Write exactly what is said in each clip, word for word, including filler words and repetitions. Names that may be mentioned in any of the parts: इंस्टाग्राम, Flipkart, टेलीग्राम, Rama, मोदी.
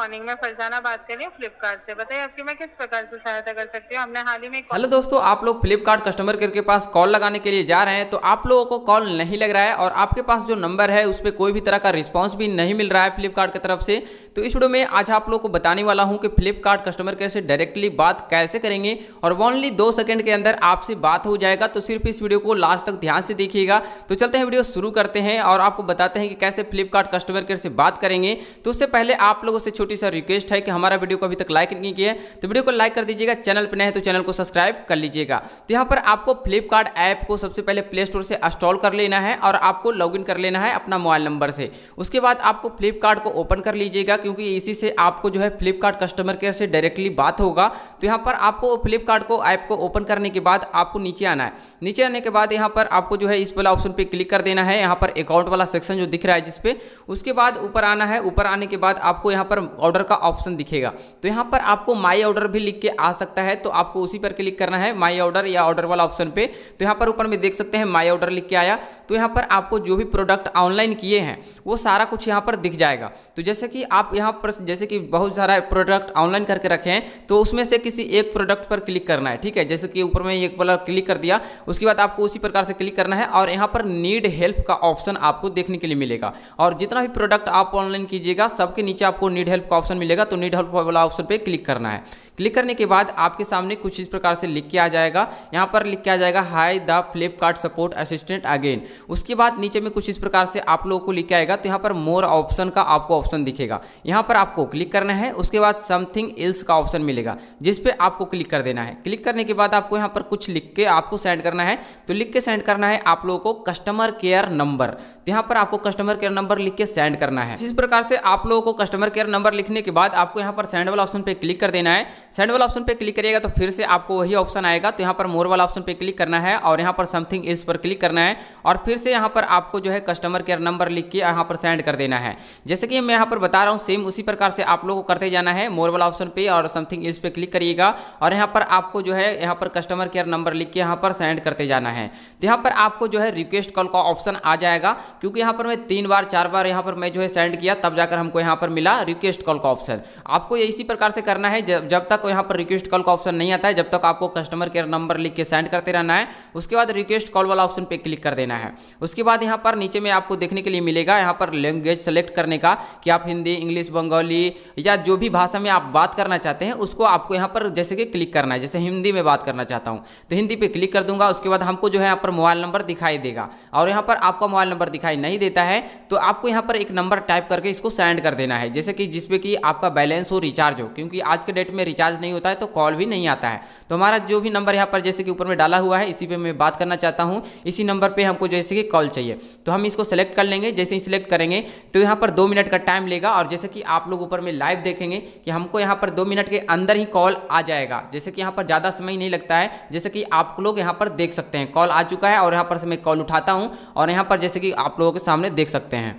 Morning में फरजाना बात कर रही हूँ फ्लिपकार्ट से। बताइए आपकी मैं किस प्रकार से सहायता कर सकती हूँ। हमने हाल ही में हेलो दोस्तों, आप लोग फ्लिपकार्ट कस्टमर केयर के पास कॉल लगाने के लिए जा रहे हैं तो आप लोगों को कॉल नहीं लग रहा है और आपके पास जो नंबर है उस पर कोई भी तरह का रिस्पॉन्स भी नहीं मिल रहा है फ्लिपकार्ट की तरफ से। तो इस वीडियो में आज आप लोग को बताने वाला हूँ कि फ्लिपकार्ट कस्टमर केयर से डायरेक्टली बात कैसे करेंगे और ओनली दो सेकेंड के अंदर आपसे बात हो जाएगा। तो सिर्फ इस वीडियो को लास्ट तक ध्यान से देखिएगा। तो चलते हैं वीडियो शुरू करते हैं और आपको बताते हैं कि कैसे फ्लिपकार्ट कस्टमर केयर से बात करेंगे। तो उससे पहले आप लोगों से छोटी सा रिक्वेस्ट है कि हमारा वीडियो को अभी तक लाइक नहीं किया है तो वीडियो को लाइक कर दीजिएगा, चैनल पर नए हैं तो चैनल को सब्सक्राइब कर लीजिएगा। तो यहाँ पर आपको फ्लिपकार्ट ऐप को सबसे पहले प्ले स्टोर से इंस्टॉल कर लेना है और आपको लॉगिन कर लेना है अपना मोबाइल नंबर से। उसके बाद आपको फ्लिपकार्ट को ओपन कर लीजिएगा क्योंकि इसी से आपको जो है फ्लिपकार्ट कस्टमर केयर से डायरेक्टली बात होगा। तो यहाँ पर आपको फ्लिपकार्ट को ऐप को ओपन करने के बाद आपको नीचे आना है। नीचे आने के बाद यहाँ पर आपको जो है इस वाला ऑप्शन पर क्लिक कर देना है, यहाँ पर अकाउंट वाला सेक्शन जो दिख रहा है जिसपे। उसके बाद ऊपर आना है, ऊपर आने के बाद आपको यहाँ पर ऑर्डर का ऑप्शन दिखेगा। तो यहाँ पर आपको माई ऑर्डर भी लिख के आ सकता है तो आपको उसी पर क्लिक करना है, माई ऑर्डर या ऑर्डर वाला ऑप्शन पे। तो यहाँ पर ऊपर में देख सकते हैं माई ऑर्डर लिख के आया। तो यहाँ पर आपको जो भी प्रोडक्ट ऑनलाइन किए हैं वो सारा कुछ यहाँ पर दिख जाएगा। तो जैसे कि आप यहाँ पर जैसे कि बहुत सारा प्रोडक्ट ऑनलाइन करके रखे हैं तो उसमें से किसी एक प्रोडक्ट पर क्लिक करना है, ठीक है। जैसे कि ऊपर में एक वाला क्लिक कर दिया, उसके बाद आपको उसी प्रकार से क्लिक करना है और यहाँ पर नीड हेल्प का ऑप्शन आपको देखने के लिए मिलेगा। और जितना भी प्रोडक्ट आप ऑनलाइन कीजिएगा सबके नीचे आपको नीड हेल्प का ऑप्शन मिलेगा। तो नीड हेल्प वाला ऑप्शन पे क्लिक करना है। क्लिक करने के बाद आपके सामने कुछ इस प्रकार से लिख के आ जाएगा। यहाँ पर लिख के आ जाएगा hi the Flipkart support assistant again. उसके बाद नीचे में कुछ इस प्रकार से आप लोगों को लिख के आएगा। तो यहाँ पर मोर ऑप्शन का आपको ऑप्शन दिखेगा, यहाँ पर आपको क्लिक करना है। उसके बाद समथिंग एल्स का ऑप्शन मिलेगा जिसपे आपको क्लिक कर देना है। क्लिक करने के बाद आपको यहाँ पर कुछ लिख के आपको सेंड करना है। तो लिख के सेंड करना है आप लोगों को कस्टमर केयर नंबर। यहाँ पर आपको कस्टमर केयर नंबर लिख के सेंड करना है। इस प्रकार से आप लोगों को कस्टमर केयर नंबर लिखने के बाद आपको यहाँ पर सेंड वाला ऑप्शन पे क्लिक कर देना है। सेंड वाला ऑप्शन पे क्लिक करिएगा तो फिर से आपको वही ऑप्शन आएगा। तो यहाँ पर मोर वाला ऑप्शन पे क्लिक करना है और यहाँ पर समथिंग एल्स पर क्लिक करना है और फिर से यहाँ पर आपको जो है कस्टमर केयर नंबर लिख के यहाँ पर सेंड कर देना है। जैसे कि मैं यहाँ पर बता रहा हूँ सेम उसी प्रकार से आप लोगों को करते जाना है। मोर वाला ऑप्शन पे और समथिंग एल्स पे क्लिक करिएगा और यहाँ पर आपको जो है यहाँ पर कस्टमर केयर नंबर लिख के यहाँ पर सेंड करते जाना है। तो यहाँ पर आपको जो है रिक्वेस्ट कॉल का ऑप्शन आ जाएगा क्योंकि यहाँ पर मैं तीन बार चार बार यहाँ पर मैं जो है सेंड किया तब जाकर हमको यहाँ पर मिला रिक्वेस्ट कॉल का ऑप्शन। आपको इसी प्रकार से करना है। जब जब तक यहाँ पर रिक्वेस्ट कॉल का ऑप्शन नहीं आता है जब तक आपको कस्टमर केयर नंबर लिख के सेंड करते रहना है। उसके बाद रिक्वेस्ट कॉल वाला ऑप्शन पे क्लिक कर देना है। उसके बाद यहाँ पर नीचे में आपको देखने के लिए मिलेगा यहाँ पर लैंग्वेज सेलेक्ट करने का कि आप हिंदी, इंग्लिश, बंगाली या जो भी भाषा में आप बात करना चाहते हैं उसको आपको यहाँ पर जैसे कि क्लिक करना है। जैसे हिंदी में बात करना चाहता हूँ तो हिंदी पर क्लिक कर दूंगा। उसके बाद हमको जो है यहाँ पर मोबाइल नंबर दिखाई देगा और यहाँ पर आपका मोबाइल नंबर दिखाई नहीं देता है तो आपको यहाँ पर एक नंबर टाइप करके इसको सेंड कर देना है जैसे कि जिसपे कि आपका बैलेंस हो, रिचार्ज हो, क्योंकि आज के डेट में रिचार्ज नहीं होता है तो कॉल भी नहीं आता है। तो हमारा जो भी नंबर यहाँ पर जैसे कि ऊपर में डाला हुआ है इसी पे मैं बात करना चाहता हूँ, इसी नंबर पे हमको जैसे कि कॉल चाहिए तो हम इसको सेलेक्ट कर लेंगे। जैसे ही सिलेक्ट करेंगे तो यहाँ पर दो मिनट का टाइम लेगा और जैसे कि आप लोग ऊपर में लाइव देखेंगे कि हमको यहाँ पर दो मिनट के अंदर ही कॉल आ जाएगा। जैसे कि यहाँ पर ज़्यादा समय नहीं लगता है। जैसे कि आप लोग यहाँ पर देख सकते हैं कॉल आ चुका है और यहाँ पर से मैं कॉल उठाता हूँ और यहाँ पर जैसे कि आप लोगों के सामने देख सकते हैं।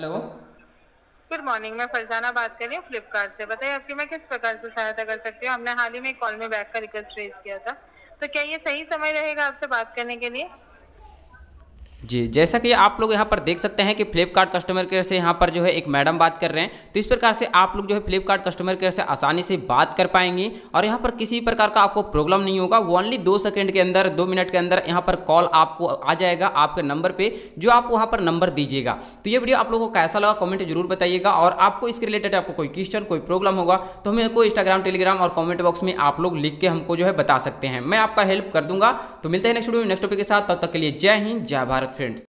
हेलो, गुड मॉर्निंग, मैं फरजाना बात कर रही हूँ फ्लिपकार्ट से। बताइए आपकी मैं किस प्रकार से सहायता कर सकती हूँ। हमने हाल ही में कॉल में बैक का रिक्वेस्ट रेज किया था तो क्या ये सही समय रहेगा आपसे बात करने के लिए। जी, जैसा कि आप लोग यहाँ पर देख सकते हैं कि फ्लिपकार्ट कस्टमर केयर से यहाँ पर जो है एक मैडम बात कर रहे हैं। तो इस प्रकार से आप लोग जो है फ्लिपकार्ट कस्टमर केयर से आसानी से बात कर पाएंगे और यहाँ पर किसी प्रकार का आपको प्रॉब्लम नहीं होगा। ओनली दो सेकंड के अंदर, दो मिनट के अंदर यहाँ पर कॉल आपको आ जाएगा आपके नंबर पर जो आप वहाँ पर नंबर दीजिएगा। तो ये वीडियो आप लोगों को कैसा लगा कॉमेंट जरूर बताइएगा और आपको इसके रिलेटेड आपको कोई क्वेश्चन, कोई प्रॉब्लम होगा तो हमें कोई इंस्टाग्राम, टेलीग्राम और कॉमेंट बॉक्स में आप लोग लिख के हमको जो है बता सकते हैं। मैं आपका हेल्प कर दूंगा। तो मिलते हैं नेक्स्ट वीडियो में नेक्स्ट टॉपिक के साथ। तब तक के लिए जय हिंद, जय भारत फ्रेंड्स।